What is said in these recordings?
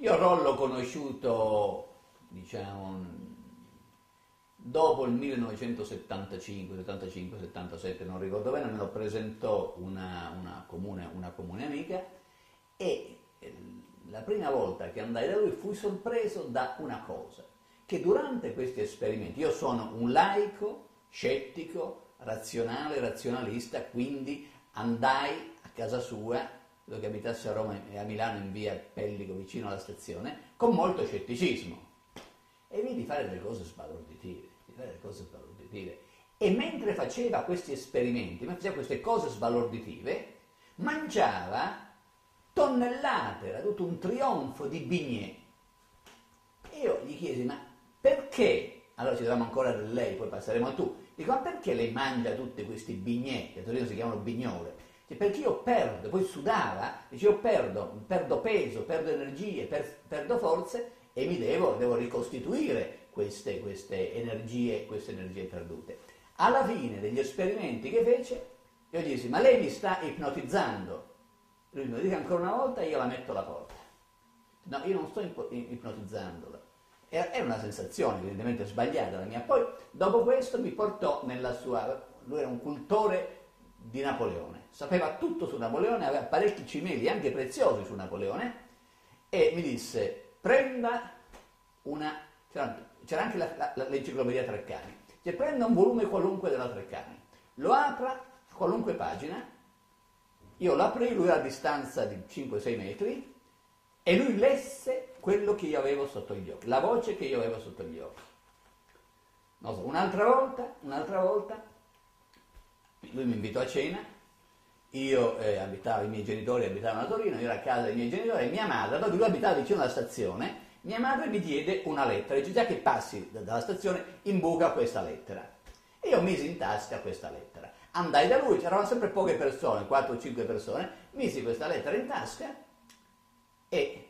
Io Rol l'ho conosciuto, diciamo, dopo il 1975, 75, 77, non ricordo bene, me lo presentò una comune amica e la prima volta che andai da lui fui sorpreso da una cosa, che durante questi esperimenti, io sono un laico, scettico, razionale, razionalista, quindi andai a casa sua, che abitasse a Roma e a Milano in via Pellico vicino alla stazione, con molto scetticismo e vidi fare delle cose sbalorditive, e mentre faceva questi esperimenti, mangiava tonnellate, era tutto un trionfo di bignè. E io gli chiesi, ma perché, allora ci dovevamo ancora a lei, poi passeremo a tu, dico, ma perché lei mangia tutti questi bignè, che a Torino si chiamano bignole? Perché io perdo, poi sudava, dicevo perdo peso, perdo energie, perdo forze e mi devo ricostituire queste energie perdute. Alla fine degli esperimenti che fece, io gli dissi, ma lei mi sta ipnotizzando. Lui mi dice ancora una volta e io la metto alla porta. No, io non sto ipnotizzandola. Era una sensazione evidentemente sbagliata la mia. Poi dopo questo mi portò nella sua, lui era un cultore di Napoleone, sapeva tutto su Napoleone, aveva parecchi cimeli anche preziosi su Napoleone e mi disse prenda una, c'era anche l'enciclopedia Treccani, cioè prenda un volume qualunque della Treccani, lo apra qualunque pagina, io l'apri, lui a distanza di 5-6 metri e lui lesse quello che io avevo sotto gli occhi, la voce che io avevo sotto gli occhi. Non so, un'altra volta lui mi invitò a cena, io abitavo, i miei genitori abitavano a Torino, io ero a casa dei miei genitori e mia madre, lui abitava vicino alla stazione, mia madre mi diede una lettera, dice già che passi dalla stazione imbuca questa lettera. E io misi in tasca questa lettera. Andai da lui, c'erano sempre poche persone, 4 o 5 persone, misi questa lettera in tasca e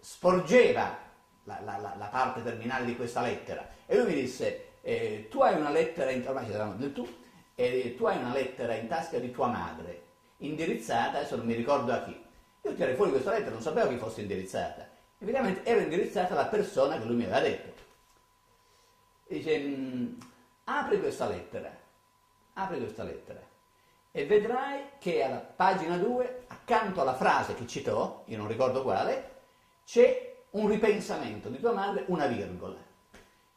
sporgeva la parte terminale di questa lettera. E lui mi disse, tu hai una lettera, ormai ci saranno del tu, e tu hai una lettera in tasca di tua madre, indirizzata, adesso non mi ricordo a chi. Io tirai fuori questa lettera, non sapevo chi fosse indirizzata. Evidentemente era indirizzata alla persona che lui mi aveva detto. E dice, apri questa lettera, e vedrai che alla pagina 2, accanto alla frase che citò, io non ricordo quale, c'è un ripensamento di tua madre, una virgola.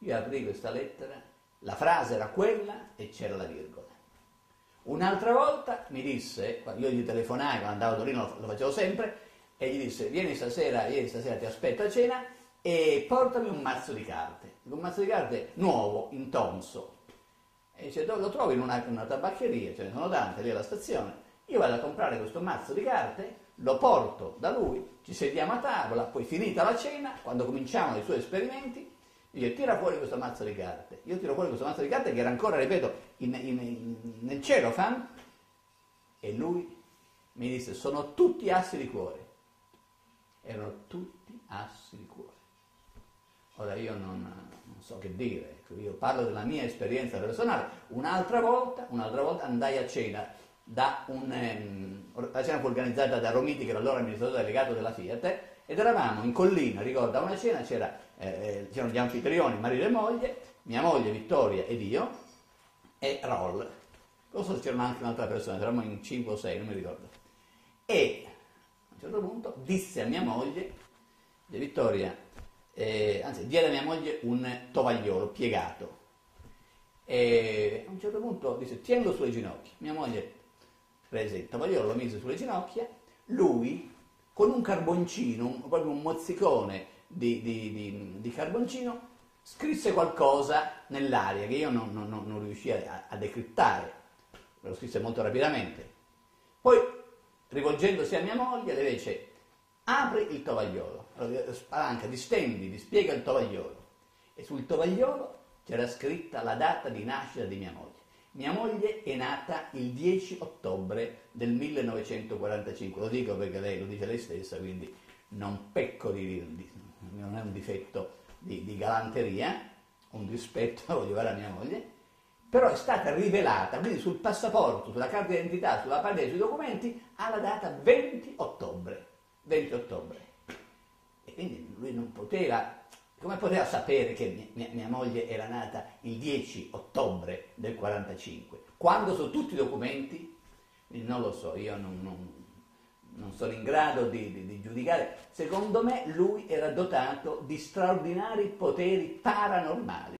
Io apri questa lettera, la frase era quella e c'era la virgola. Un'altra volta mi disse, io gli telefonai, quando andavo a Torino lo facevo sempre, e gli disse, vieni stasera ti aspetto a cena e portami un mazzo di carte. Un mazzo di carte nuovo, intonso. E dice, lo trovo in una tabaccheria, ce ne sono tante lì alla stazione. Io vado a comprare questo mazzo di carte, lo porto da lui, ci sediamo a tavola, poi finita la cena, quando cominciamo i suoi esperimenti, io tiro fuori questo mazzo di carte, che era ancora, ripeto, nel celofan, e lui mi disse, sono tutti assi di cuore. Erano tutti assi di cuore. Ora io non so che dire, io parlo della mia esperienza personale. Un'altra volta andai a cena la cena fu organizzata da Romiti, che era allora amministratore delegato della Fiat, ed eravamo in collina, ricordo, a una cena c'erano gli anfitrioni, marito e moglie, mia moglie Vittoria ed io, e Rol. Non so se c'era anche un'altra persona, eravamo in 5 o 6, non mi ricordo. E a un certo punto disse a mia moglie, Vittoria, anzi diede a mia moglie un tovagliolo piegato. E a un certo punto disse, tienilo sulle ginocchia. Mia moglie prese il tovagliolo, lo mise sulle ginocchia, lui con un carboncino, proprio un mozzicone di carboncino, scrisse qualcosa nell'aria che io non riuscii a decrittare, lo scrisse molto rapidamente. Poi, rivolgendosi a mia moglie, le dice, apri il tovagliolo, allora, spalanca, distendi, dispiega il tovagliolo, e sul tovagliolo c'era scritta la data di nascita di mia moglie. Mia moglie è nata il 10 ottobre del 1945, lo dico perché lei lo dice lei stessa, quindi non pecco di dirlo. Non è un difetto di galanteria, un dispetto, voglio dire, a mia moglie, però è stata rivelata, quindi sul passaporto, sulla carta d'identità, sulla parte dei suoi documenti, alla data 20 ottobre. quindi lui non poteva, come poteva sapere che mia moglie era nata il 10 ottobre del 45, quando su tutti i documenti, non lo so, io non sono in grado di giudicare. Secondo me lui era dotato di straordinari poteri paranormali.